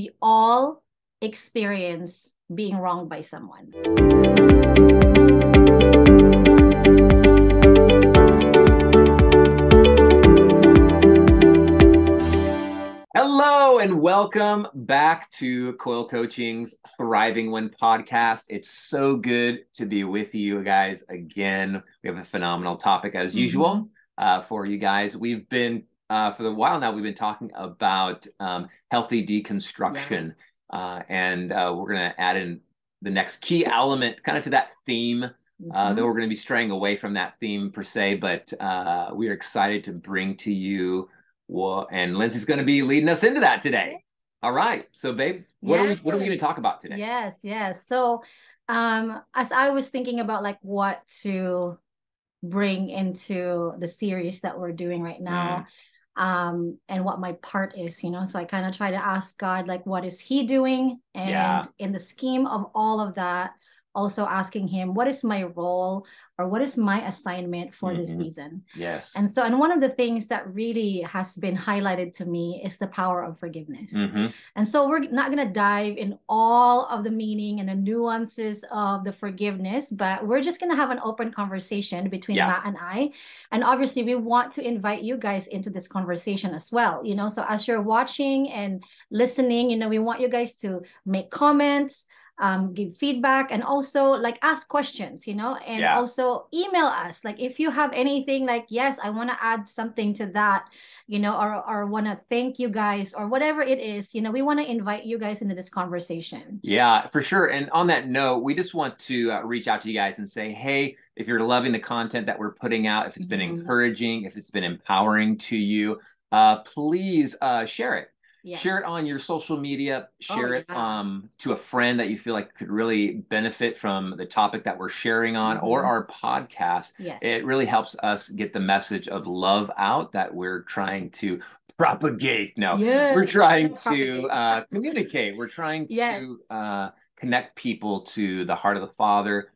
we all experience being wronged by someone. Hello and welcome back to Coil Coaching's Thriving One podcast. It's so good to be with you guys again. We have a phenomenal topic as usual for you guys. We've been, for a while now, we've been talking about healthy deconstruction. Yeah. And we're going to add in the next key element kind of to that theme, though we're going to be straying away from that theme per se, but we are excited to bring to you. Well, and Lindsay's going to be leading us into that today. All right. So, babe, what are we going to talk about today? Yes. So, as I was thinking about like what to bring into the series that we're doing right now, and what my part is, you know, so I kind of try to ask God, like, what is he doing? And in the scheme of all of that, also asking him, what is my role or what is my assignment for this season? Yes. And so, and one of the things that really has been highlighted to me is the power of forgiveness. And so we're not going to dive in all of the meaning and the nuances of the forgiveness, but we're just going to have an open conversation between Matt and I. And obviously we want to invite you guys into this conversation as well. You know, so as you're watching and listening, you know, we want you guys to make comments, give feedback, and also like ask questions, you know, and also email us. Like if you have anything like, yes, I want to add something to that, you know, or want to thank you guys or whatever it is, you know, we want to invite you guys into this conversation. Yeah, for sure. And on that note, we just want to reach out to you guys and say, hey, if you're loving the content that we're putting out, if it's been encouraging, if it's been empowering to you, please share it. Yes. Share it on your social media, share it to a friend that you feel like could really benefit from the topic that we're sharing on or our podcast. Yes. It really helps us get the message of love out that we're trying to propagate. We're trying to communicate. We're trying to connect people to the heart of the Father,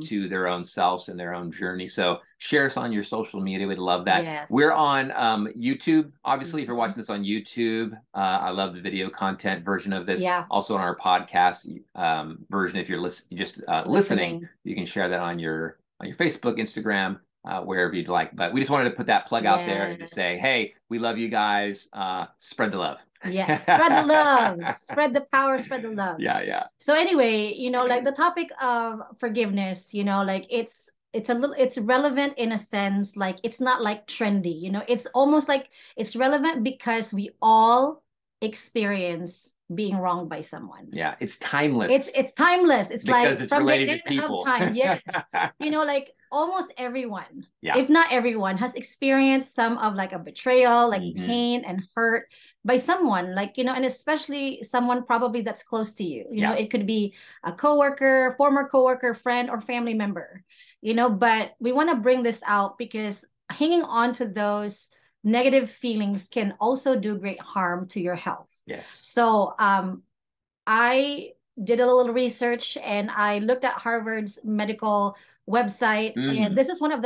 to their own selves and their own journey. So share us on your social media. We'd love that. Yes. We're on YouTube. Obviously, if you're watching this on YouTube, I love the video content version of this. Yeah. Also on our podcast version, if you're listening, you can share that on your Facebook, Instagram, wherever you'd like. But we just wanted to put that plug out there and just say, hey, we love you guys. Spread the love. Yes, spread the love, spread the power, spread the love. Yeah. So anyway, you know, like the topic of forgiveness, you know, like it's relevant in a sense, like it's not like trendy, you know, it's almost like it's relevant because we all experience being wronged by someone. Yeah, it's timeless. It's timeless. It's because like it's from the end of time. Yes. You know, like almost everyone, if not everyone, has experienced some of like a betrayal, like pain and hurt by someone, like, you know, and especially someone probably that's close to you. You know, it could be a coworker, former coworker, friend, or family member, you know, but we want to bring this out because hanging on to those negative feelings can also do great harm to your health. Yes. So I did a little research and I looked at Harvard's medical website, and this is one of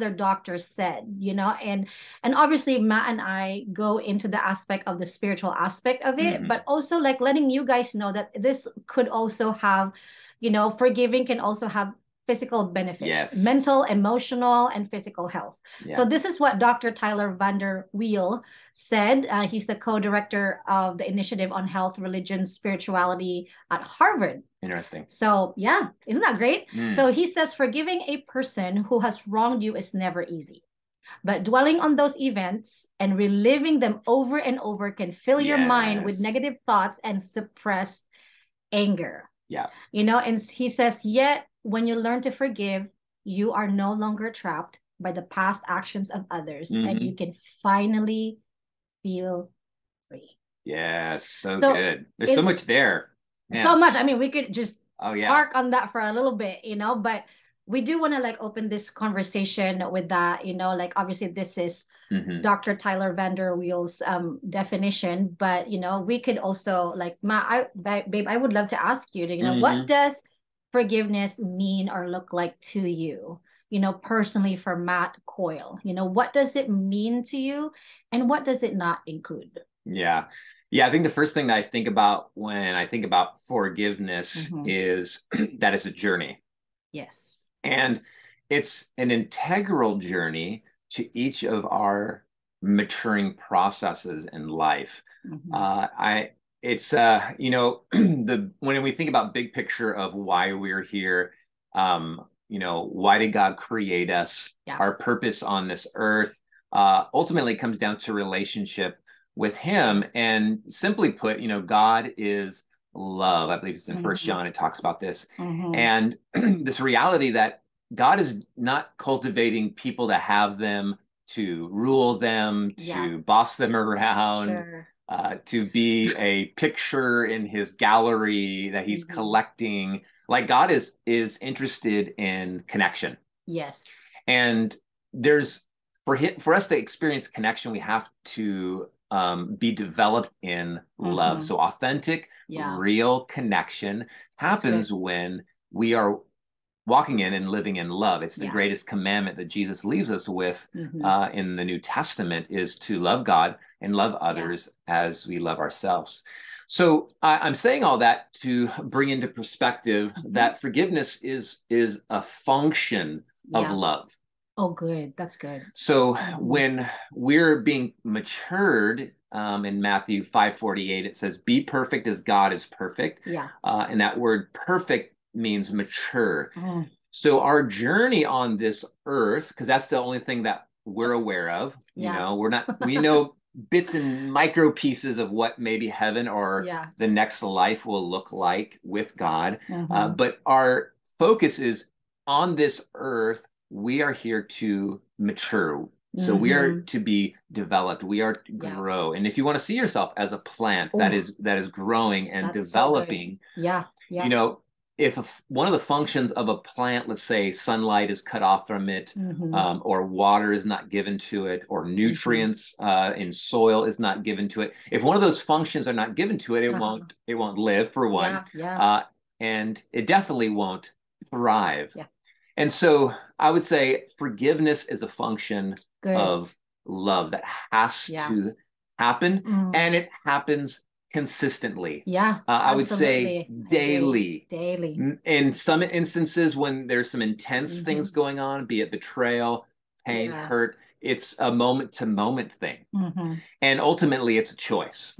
their doctors said, you know, and obviously Matt and I go into the aspect of the spiritual aspect of it, but also like letting you guys know that this could also have, you know, forgiving can also have physical benefits, mental, emotional, and physical health. So this is what Dr. Tyler VanderWeele said. He's the co-director of the Initiative on Health, Religion, Spirituality at Harvard. Interesting. So yeah, isn't that great? So he says, forgiving a person who has wronged you is never easy, but dwelling on those events and reliving them over and over can fill your mind with negative thoughts and suppressed anger. Yeah. You know, and he says, yet when you learn to forgive, you are no longer trapped by the past actions of others, and you can finally feel free. Yes, so good. There's so much there. Man. So much. I mean, we could just park on that for a little bit, you know, but we do want to like open this conversation with that, you know, like obviously this is Dr. Tyler VanderWeele's definition, but you know, we could also like, babe, I would love to ask you to, you know, what does forgiveness mean or look like to you, you know, personally for Matt Coyle, you know, what does it mean to you and what does it not include? Yeah. Yeah, I think the first thing that I think about when I think about forgiveness is that it's a journey. Yes. And it's an integral journey to each of our maturing processes in life. When we think about big picture of why we're here, why did God create us? Yeah. Our purpose on this earth ultimately comes down to relationship with him. And simply put, God is love. I believe it's in 1 John, it talks about this. And this reality that God is not cultivating people to have them, to rule them, to boss them around, to be a picture in his gallery that he's collecting. Like, God is interested in connection. Yes. And there's, for us to experience connection, we have to be developed in love. So authentic, real connection happens when we are walking in and living in love. It's the greatest commandment that Jesus leaves us with in the New Testament, is to love God and love others as we love ourselves. So I'm saying all that to bring into perspective that forgiveness is a function of love. Oh, good. That's good. So when we're being matured, in Matthew 5:48, it says, "Be perfect as God is perfect." Yeah. And that word perfect means mature. So our journey on this earth, because that's the only thing that we're aware of, we know bits and micro pieces of what maybe heaven or the next life will look like with God. But our focus is on this earth. We are here to mature. So we are to be developed. We are to grow. And if you want to see yourself as a plant that is growing and developing, if one of the functions of a plant, let's say sunlight is cut off from it, or water is not given to it, or nutrients in soil is not given to it. If one of those functions are not given to it, it won't live, for one, and it definitely won't thrive. Yeah. And so I would say forgiveness is a function of love that has to happen, and it happens consistently. I would say daily. In some instances, when there's some intense things going on, be it betrayal, pain, hurt, it's a moment to moment thing. And ultimately it's a choice.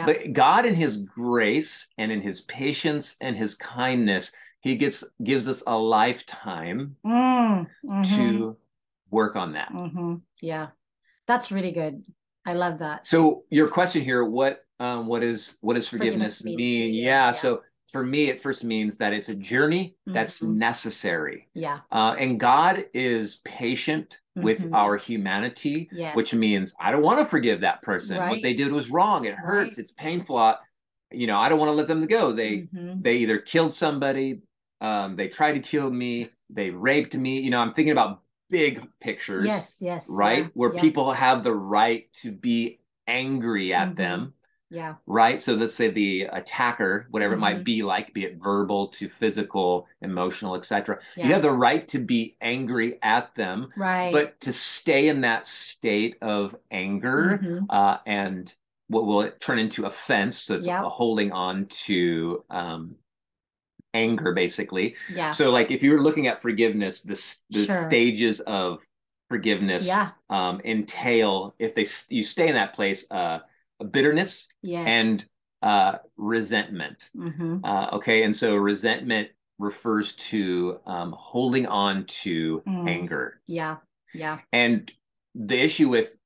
But God, in his grace and in his patience and his kindness, he gives us a lifetime to work on that. Yeah, that's really good. I love that. So your question here, what does forgiveness mean? So for me, it first means that it's a journey that's necessary. And God is patient with our humanity, which means I don't want to forgive that person. Right. What they did was wrong. It hurts. Right. It's painful. I don't want to let them go. They either killed somebody, they tried to kill me, they raped me. I'm thinking about big pictures. Yes. Right? Yeah, where people have the right to be angry at them. Yeah. Right. So let's say the attacker, whatever it might be, like, be it verbal to physical, emotional, etc. Yeah. You have the right to be angry at them. Right. But to stay in that state of anger and what will it turn into, offense. So it's holding on to anger, basically. Yeah. So like, if you're looking at forgiveness, the stages of forgiveness entail, if you stay in that place, bitterness and resentment. And so resentment refers to holding on to anger. Yeah. And the issue with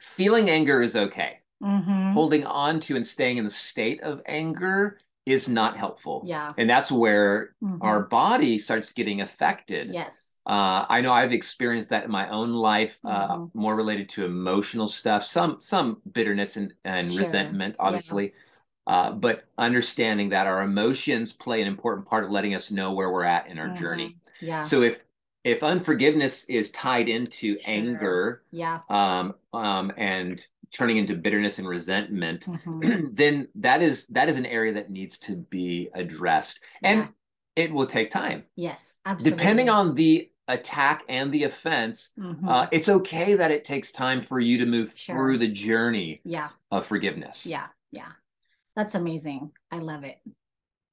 feeling anger is okay. Holding on to and staying in the state of anger is not helpful. Yeah. And that's where our body starts getting affected. Yes. I know I've experienced that in my own life, more related to emotional stuff, some bitterness and resentment, obviously, but understanding that our emotions play an important part of letting us know where we're at in our journey. Yeah. So if unforgiveness is tied into anger, and turning into bitterness and resentment, then that is an area that needs to be addressed. And it will take time. Yes, absolutely. Depending on the attack and the offense, it's okay that it takes time for you to move through the journey of forgiveness. Yeah. That's amazing. I love it.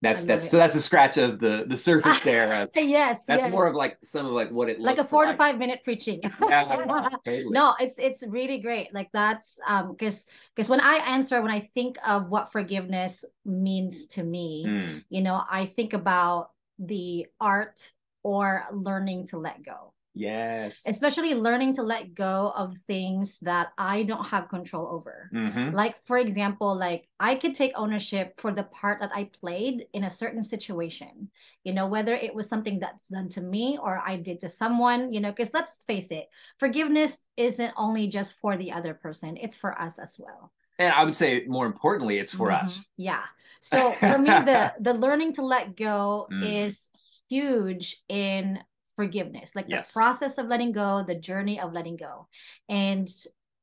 That's so that's a scratch of the surface there. Yes. More of like some of like what it looks like. Like a four to 5 minute preaching. No, it's really great. Like that's because when I answer, when I think of what forgiveness means to me, you know, I think about the art or learning to let go. Yes. Especially learning to let go of things that I don't have control over. Like, for example, like I could take ownership for the part that I played in a certain situation, you know, whether it was something that's done to me or I did to someone, you know, because let's face it, forgiveness isn't only just for the other person, it's for us as well. And I would say more importantly, it's for us. Yeah. So for me, the learning to let go is huge in forgiveness, like the process of letting go, the journey of letting go. And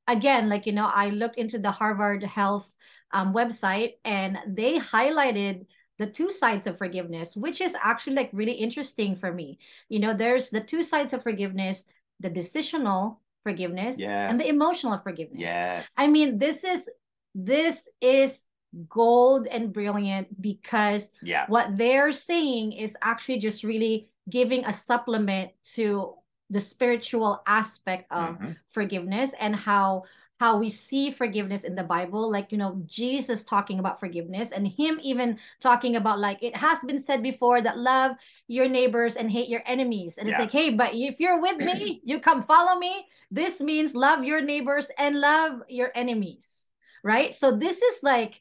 again, like, you know, I looked into the Harvard Health website, and they highlighted the two sides of forgiveness, which is actually like really interesting for me. You know, there's the two sides of forgiveness, the decisional forgiveness and the emotional forgiveness. I mean, this is gold and brilliant, because what they're saying is actually just really giving a supplement to the spiritual aspect of forgiveness, and how we see forgiveness in the Bible. Like, you know, Jesus talking about forgiveness, and him even talking about, like, it has been said before that love your neighbors and hate your enemies. And it's like, hey, but if you're with me, you come follow me. This means love your neighbors and love your enemies, right? So this is like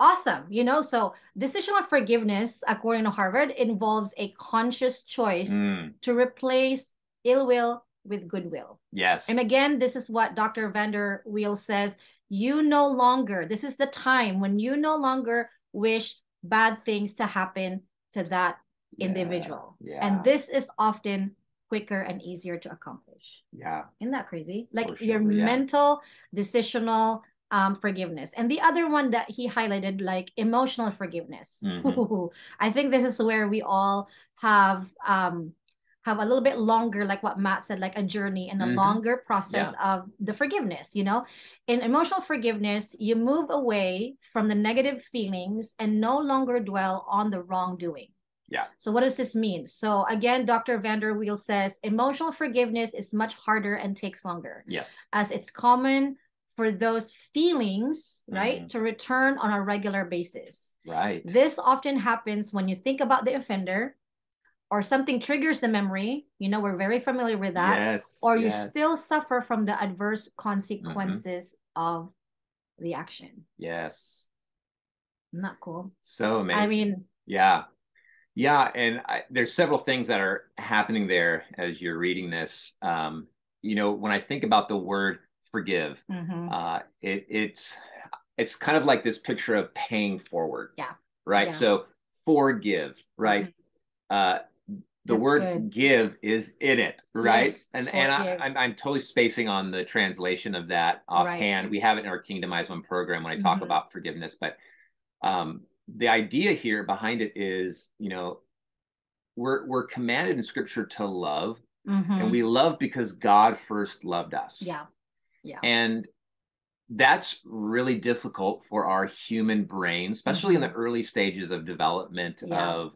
awesome, you know. So decisional forgiveness, according to Harvard, involves a conscious choice to replace ill will with goodwill. Yes. And again, this is what Dr. VanderWeele says. You no longer, this is the time when you no longer wish bad things to happen to that individual. And this is often quicker and easier to accomplish. Isn't that crazy? Like your mental, decisional forgiveness. And the other one that he highlighted, like emotional forgiveness. I think this is where we all have a little bit longer, like what Matt said, like a journey and a longer process of the forgiveness, you know. In emotional forgiveness, you move away from the negative feelings and no longer dwell on the wrongdoing. So what does this mean? So again, Dr. VanderWeele says emotional forgiveness is much harder and takes longer. As it's common for those feelings, right, to return on a regular basis. This often happens when you think about the offender, or something triggers the memory. You know, we're very familiar with that. Or you still suffer from the adverse consequences of the action. Not cool. So amazing. I mean, and there's several things that are happening there as you're reading this. You know, when I think about the word forgive, it's kind of like this picture of paying forward, so forgive, the word give is in it, and I'm totally spacing on the translation of that offhand. We have it in our Kingdomized One program when I talk about forgiveness, but the idea here behind it is, you know, we're commanded in scripture to love, and we love because God first loved us. And that's really difficult for our human brain, especially in the early stages of development of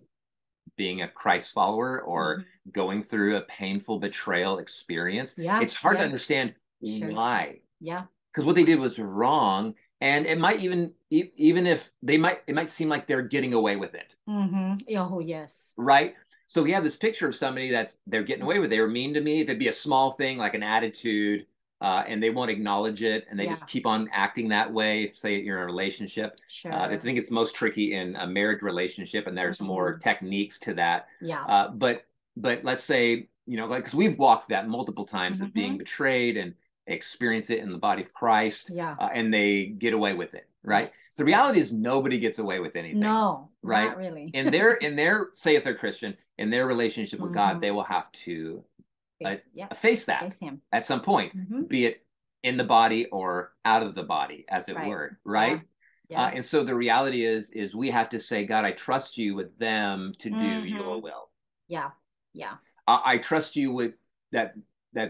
being a Christ follower or going through a painful betrayal experience. It's hard to understand why. Because what they did was wrong. And it might even if they might, it might seem like they're getting away with it. Oh, yes. Right. So we have this picture of somebody that's, they're getting away with it. They were mean to me. If it'd be a small thing, like an attitude, and they won't acknowledge it, and they just keep on acting that way. If, say, you're in a relationship, I think it's most tricky in a marriage relationship, and there's more techniques to that. But let's say, you know, like, because we've walked that multiple times of being betrayed and experience it in the body of Christ, and they get away with it, right? The reality is nobody gets away with anything. No, right? Not really. And in their say if they're Christian, in their relationship with God, they will have to face him at some point, be it in the body or out of the body, as it were, right? And so the reality is we have to say, God, I trust you with them to do your will. Yeah, yeah. I trust you with that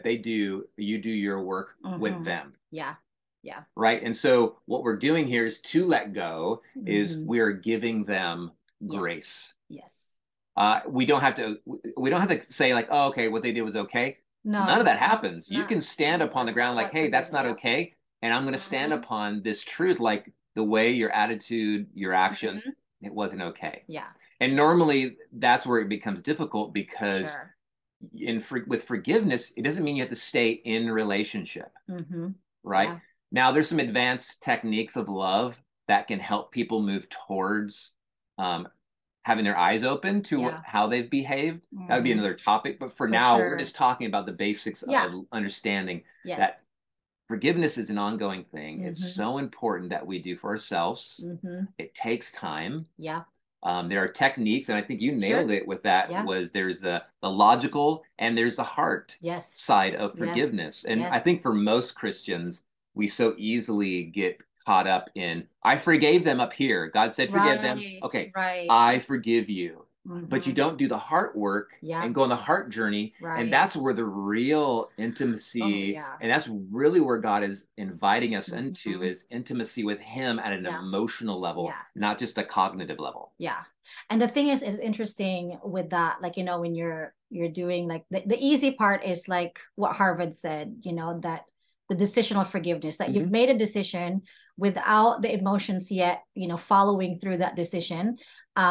they do, you do your work with them. Yeah. Yeah. Right. And so what we're doing here is to let go is we're giving them grace. Yes. We don't have to say like, oh, okay, what they did was okay. No, none of that happens. You can stand upon the ground like, hey, that's not okay. And I'm going to stand upon this truth, like the way your attitude, your actions, it wasn't okay. Yeah. And normally that's where it becomes difficult because with forgiveness, it doesn't mean you have to stay in relationship. Right? Yeah. Now there's some advanced techniques of love that can help people move towards having their eyes open to how they've behaved. That would be another topic. But for now, we're just talking about the basics of understanding that forgiveness is an ongoing thing. It's so important that we do for ourselves. It takes time. Yeah. There are techniques, and I think you nailed it with that, was there's the logical and there's the heart side of forgiveness. And I think for most Christians, we so easily get caught up in, I forgave them up here. God said, forgive them. Okay, I forgive you. But you don't do the heart work and go on the heart journey. And that's where the real intimacy, and that's really where God is inviting us into, is intimacy with him at an emotional level, not just a cognitive level. Yeah. And the thing is interesting with that, like, you know, when you're doing like the easy part is like what Harvard said, you know, that the decisional forgiveness, that you've made a decision without the emotions yet, you know, following through that decision.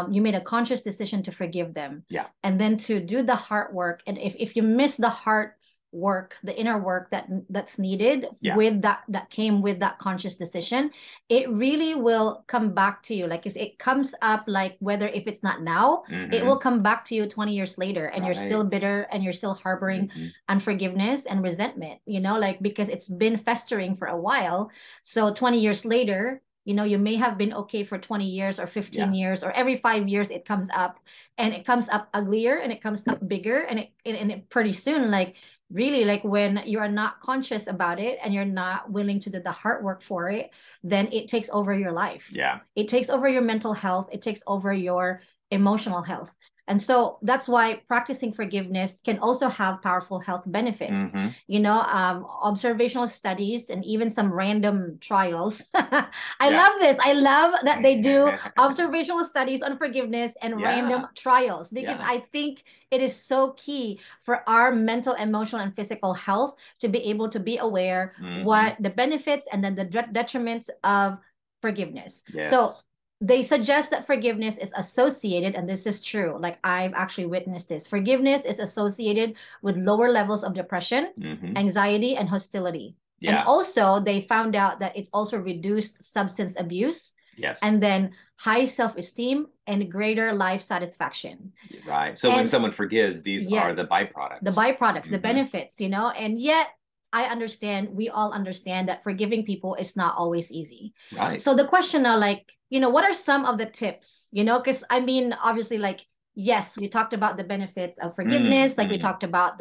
You made a conscious decision to forgive them. Yeah. And then to do the heart work. And if you miss the heart work, the inner work that's needed with that came with that conscious decision, it really will come back to you. Like it comes up, like whether if it's not now, it will come back to you 20 years later and you're still bitter and you're still harboring unforgiveness and resentment, you know, like because it's been festering for a while. So 20 years later, you know, you may have been okay for 20 years or 15 years, or every 5 years it comes up, and it comes up uglier and it comes up bigger, and it pretty soon, like really, like when you are not conscious about it and you're not willing to do the hard work for it, then it takes over your life. Yeah. It takes over your mental health. It takes over your emotional health. And so that's why practicing forgiveness can also have powerful health benefits. You know, observational studies and even some random trials. I love this. I love that they do observational studies on forgiveness and random trials, because I think it is so key for our mental, emotional, and physical health to be able to be aware what the benefits and then the detriments of forgiveness. Yes. So they suggest that forgiveness is associated, and this is true, like I've actually witnessed this, forgiveness is associated with lower levels of depression, anxiety, and hostility. Yeah. And also they found out that it's also reduced substance abuse, and then high self-esteem and greater life satisfaction. Right. So when someone forgives, these are the byproducts. The byproducts, the benefits, you know, and yet I understand, we all understand that forgiving people is not always easy. Right. So the question now, like, you know, what are some of the tips, you know, because I mean, obviously, like, yes, we talked about the benefits of forgiveness, like we talked about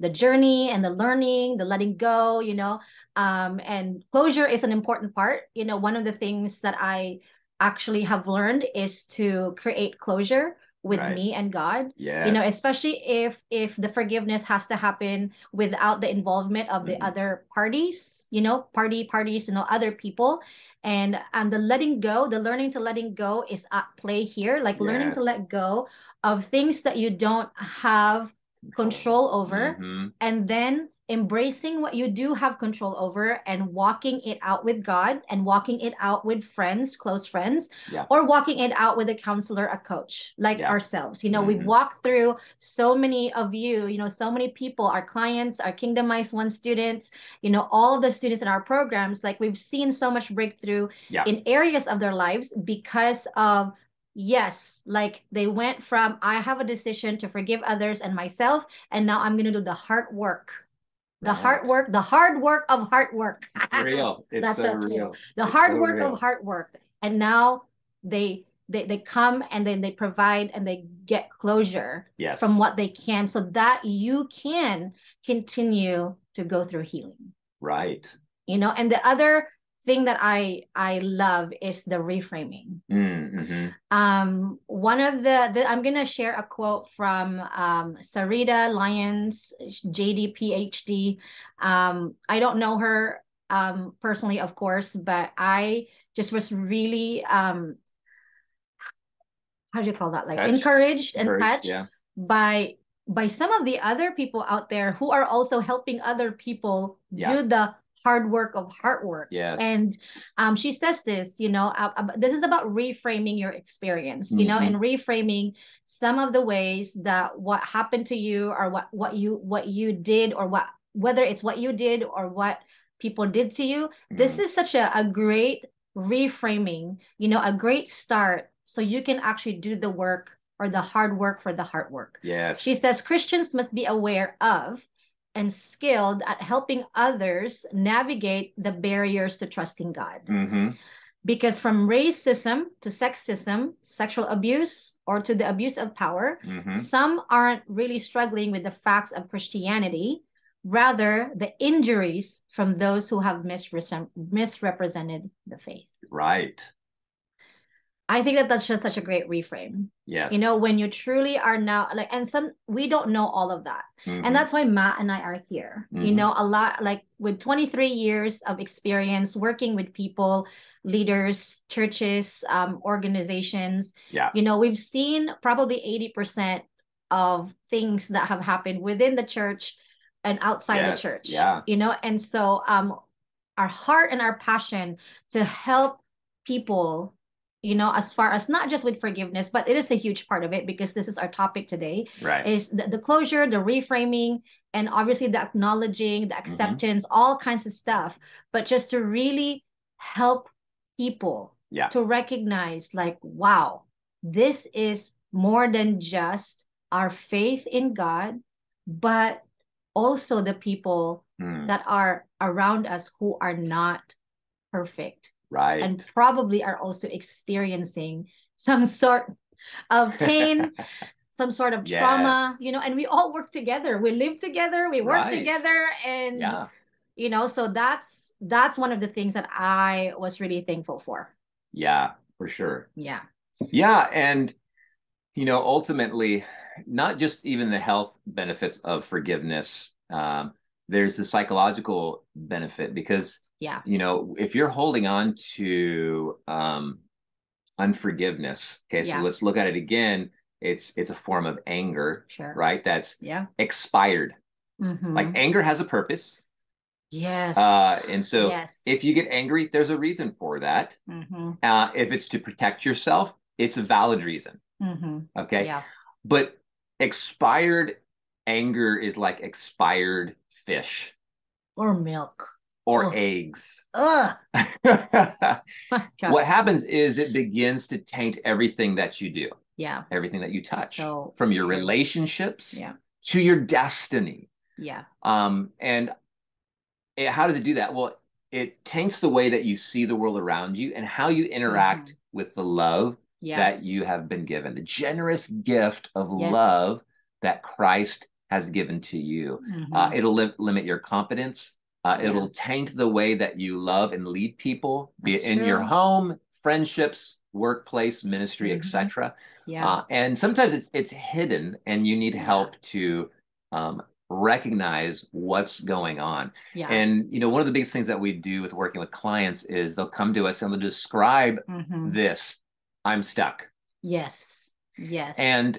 the journey and the learning, the letting go, you know, and closure is an important part. You know, one of the things that I actually have learned is to create closure with me and God, you know, especially if the forgiveness has to happen without the involvement of the other parties, you know, parties, you know, other people. And the letting go, the learning to letting go is at play here, like learning to let go of things that you don't have control over, and then embracing what you do have control over and walking it out with God and walking it out with friends, close friends, or walking it out with a counselor, a coach, like ourselves. You know, we've walked through so many of you know, so many people, our clients, our Kingdomized One students, you know, all of the students in our programs, like we've seen so much breakthrough in areas of their lives because of like they went from, I have a decision to forgive others and myself, and now I'm going to do the hard work. The hard work, the hard work of hard work. Real. It's that's so real. True. The it's hard so work real. Of hard work. And now they come and then they provide and they get closure from what they can, so that you can continue to go through healing. Right. You know, and the other thing that I love is the reframing. Mm-hmm. One of the I'm going to share a quote from Sarita Lyons, JD, PhD. I don't know her personally, of course, but I just was really, how do you call that? Like encouraged and touched yeah. by some of the other people out there who are also helping other people yeah. do the hard work of heart work. Yes. And she says this, you know, this is about reframing your experience, you mm-hmm. know, and reframing some of the ways that what happened to you or what you did or what, whether it's what you did or what people did to you. Mm-hmm. This is such a great reframing, you know, a great start so you can actually do the work or the hard work for the heart work. Yes. She says Christians must be aware of and skilled at helping others navigate the barriers to trusting God. Mm-hmm. Because from racism to sexism, sexual abuse, or to the abuse of power, mm-hmm. some aren't really struggling with the facts of Christianity, rather the injuries from those who have misrepresented the faith. Right. I think that that's just such a great reframe. Yes. You know, when you truly are now like, and some, we don't know all of that. Mm-hmm. And that's why Matt and I are here, mm-hmm. you know, a lot, like with 23 years of experience working with people, leaders, churches, organizations, yeah. you know, we've seen probably 80% of things that have happened within the church and outside yes. the church, yeah. you know? And so our heart and our passion to help people, you know, as far as not just with forgiveness, but it is a huge part of it because this is our topic today, right. is the closure, the reframing, and obviously the acknowledging, the acceptance, mm-hmm. all kinds of stuff, but just to really help people yeah. to recognize like, wow, this is more than just our faith in God, but also the people that are around us who are not perfect. Right. And probably are also experiencing some sort of pain, some sort of yes. trauma, you know, and we all work together. We live together, we work right. together. And, yeah. you know, so that's one of the things that I was really thankful for. Yeah, for sure. Yeah. Yeah. And, you know, ultimately, not just even the health benefits of forgiveness, there's the psychological benefit because yeah. you know, if you're holding on to unforgiveness, okay, so yeah. let's look at it again. It's a form of anger, sure. right? That's yeah. expired. Mm-hmm. Like anger has a purpose. Yes. And so yes. if you get angry, there's a reason for that. Mm-hmm. If it's to protect yourself, it's a valid reason. Mm-hmm. Okay. Yeah. But expired anger is like expired fish. Or milk. Or eggs. Ugh. What happens is it begins to taint everything that you do. Yeah. Everything that you touch. So, from your relationships yeah. to your destiny. Yeah. And how does it do that? Well, it taints the way that you see the world around you and how you interact mm-hmm. with the love yeah. that you have been given. The generous gift of yes. love that Christ has given to you. Mm-hmm. It'll limit your competence. It'll yeah. taint the way that you love and lead people, be That's it in true. Your home, friendships, workplace, ministry, mm-hmm. etc. Yeah. And sometimes it's hidden and you need yeah. help to recognize what's going on. Yeah. And, you know, one of the biggest things that we do with working with clients is they'll come to us and they'll describe mm-hmm. this, I'm stuck. Yes. Yes. And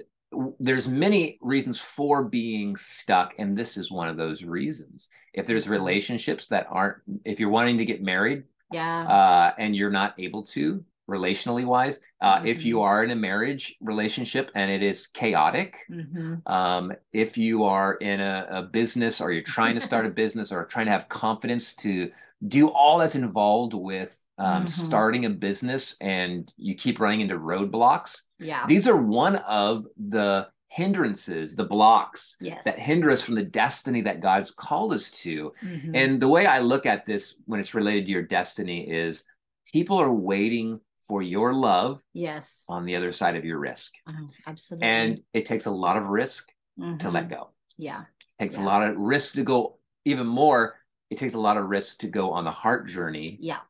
there's many reasons for being stuck. And this is one of those reasons. If there's relationships that aren't, if you're wanting to get married yeah. And you're not able to relationally wise, mm-hmm. if you are in a marriage relationship and it is chaotic, mm-hmm. If you are in a business or you're trying to start a business or trying to have confidence to do all that's involved with mm-hmm. starting a business and you keep running into roadblocks. Yeah. These are one of the hindrances, the blocks yes. that hinder us from the destiny that God's called us to. Mm-hmm. And the way I look at this when it's related to your destiny is people are waiting for your love yes. on the other side of your risk. Oh, absolutely. And it takes a lot of risk mm-hmm. to let go. Yeah. It takes yeah. a lot of risk to go even more. It takes a lot of risk to go on the heart journey. Yeah.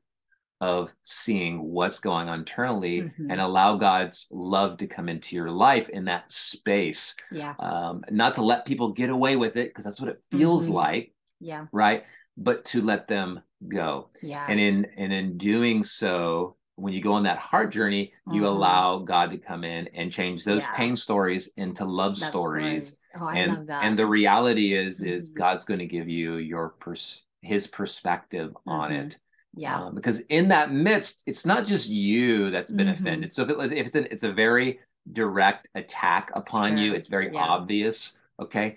of seeing what's going on internally, mm-hmm. and allow God's love to come into your life in that space. Yeah. Not to let people get away with it, because that's what it feels mm-hmm. like. Yeah. Right. But to let them go. Yeah. And in doing so, when you go on that heart journey, you mm-hmm. allow God to come in and change those yeah. pain stories into love stories. Oh, I love that. And the reality is mm-hmm. God's going to give you your his perspective mm-hmm. on it. Yeah, because in that midst, it's not just you that's been mm-hmm. offended. So if it's a very direct attack upon you, it's very yeah. obvious. Okay,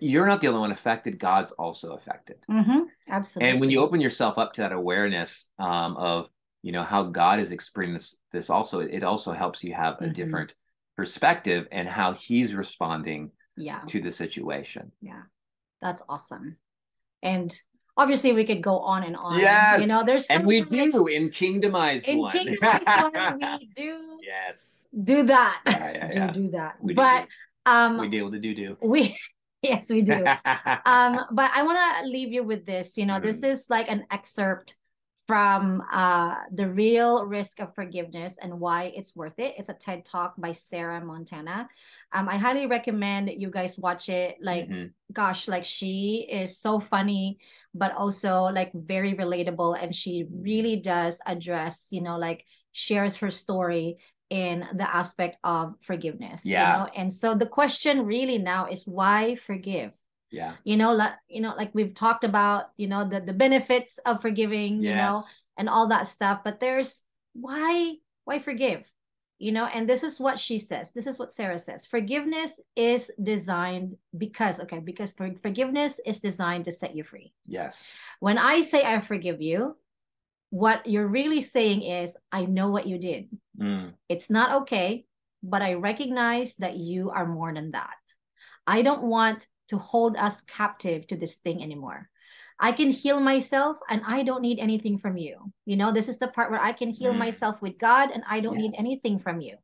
you're not the only one affected. God's also affected. Mm-hmm. Absolutely. And when you open yourself up to that awareness of how God is experiencing this also, it also helps you have a mm-hmm. different perspective and how He's responding yeah. to the situation. Yeah, that's awesome. And obviously, we could go on and on. Yes. There's and we do in Kingdomized One. In Kingdomized One, we do. Yes. Do that. Yeah. Do that. We deal with the do. Yes, we do. But I want to leave you with this. This is like an excerpt from The Real Risk of Forgiveness and Why It's Worth It. It's a TED Talk by Sarah Montana. I highly recommend you guys watch it. She is so funny, but also very relatable. And she really does address, shares her story in the aspect of forgiveness. Yeah. And so the question really now is, why forgive? Yeah. We've talked about, the benefits of forgiving, yes. And all that stuff, but there's why forgive? And this is what she says. This is what Sarah says. Forgiveness is designed because forgiveness is designed to set you free. Yes. When I say I forgive you, what you're really saying is, I know what you did. Mm. It's not okay, but I recognize that you are more than that. I don't want to hold us captive to this thing anymore. I can heal myself and I don't need anything from you. This is the part where I can heal myself with God and I don't need anything from you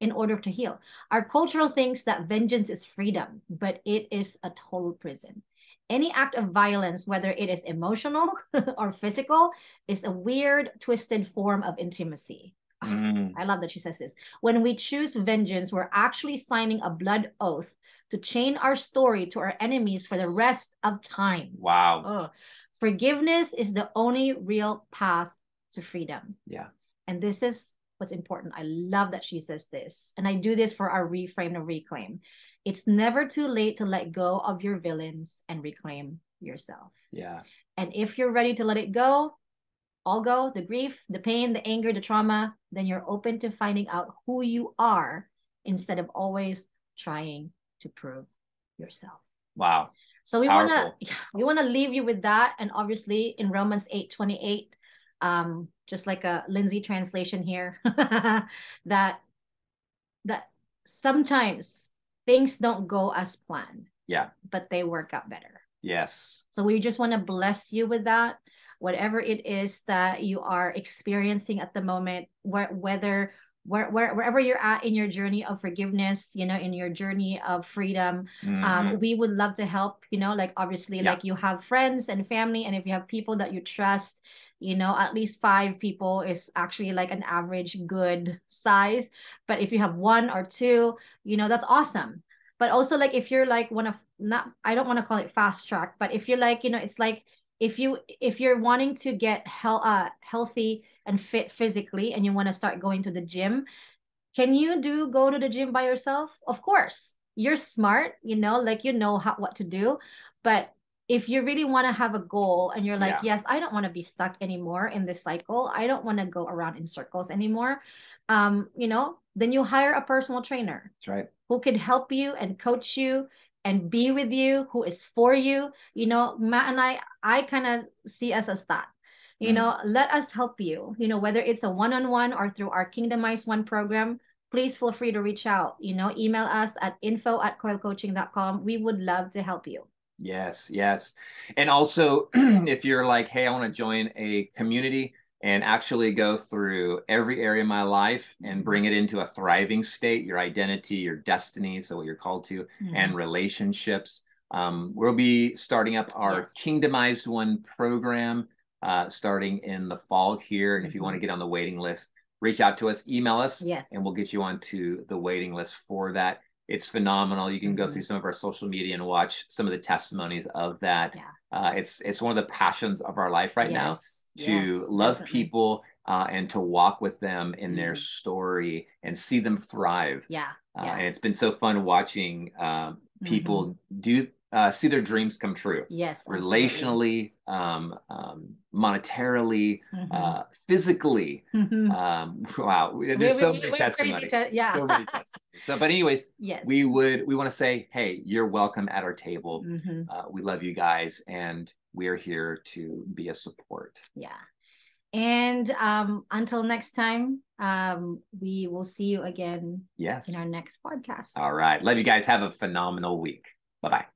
in order to heal. Our cultural thinks that vengeance is freedom, but it is a total prison. Any act of violence, whether it is emotional or physical, is a weird, twisted form of intimacy. Mm. I love that she says this. When we choose vengeance, we're actually signing a blood oath to chain our story to our enemies for the rest of time. Wow. Oh. Forgiveness is the only real path to freedom. Yeah. And this is what's important. I love that she says this. And I do this for our reframe and reclaim. It's never too late to let go of your villains and reclaim yourself. Yeah. And if you're ready to let it go, all go, the grief, the pain, the anger, the trauma, then you're open to finding out who you are instead of always trying to prove yourself. Wow. So we want to leave you with that. And obviously in Romans 8:28, just like a Lindsay translation here, that sometimes things don't go as planned. Yeah. But they work out better. Yes. So we just want to bless you with that. Whatever it is that you are experiencing at the moment, wherever you're at in your journey of forgiveness, in your journey of freedom, mm-hmm. We would love to help, you have friends and family, and if you have people that you trust, at least 5 people is actually like an average good size. But if you have 1 or 2, that's awesome. But also if you're I don't want to call it fast track, but if you're it's like, if you're wanting to get healthy and fit physically, and you want to start going to the gym, can you go to the gym by yourself? Of course. You're smart, what to do. But if you really want to have a goal and you're yes, I don't want to be stuck anymore in this cycle. I don't want to go around in circles anymore. Then you hire a personal trainer. That's right. Who could help you and coach you and be with you, who is for you. Matt and I kind of see us as that. Let us help you, whether it's a one-on-one or through our Kingdomized One program. Please feel free to reach out, email us at info@coilcoaching.com. We would love to help you. Yes. Yes. And also if you're like, hey, I want to join a community and actually go through every area of my life and bring it into a thriving state, your identity, your destiny, so what you're called to, and relationships. We'll be starting up our Kingdomized One program starting in the fall here. And if you want to get on the waiting list, reach out to us, email us, and we'll get you onto the waiting list for that. It's phenomenal. You can go through some of our social media and watch some of the testimonies of that. It's one of the passions of our life right now to love people and to walk with them in their story and see them thrive. And it's been so fun watching people do see their dreams come true. Relationally, monetarily, physically. Wow, there's so many testimonies. So, but anyways, we want to say, hey, you're welcome at our table. We love you guys, and we're here to be a support. And until next time, we will see you again in our next podcast. All right. Love you guys. Have a phenomenal week. Bye-bye.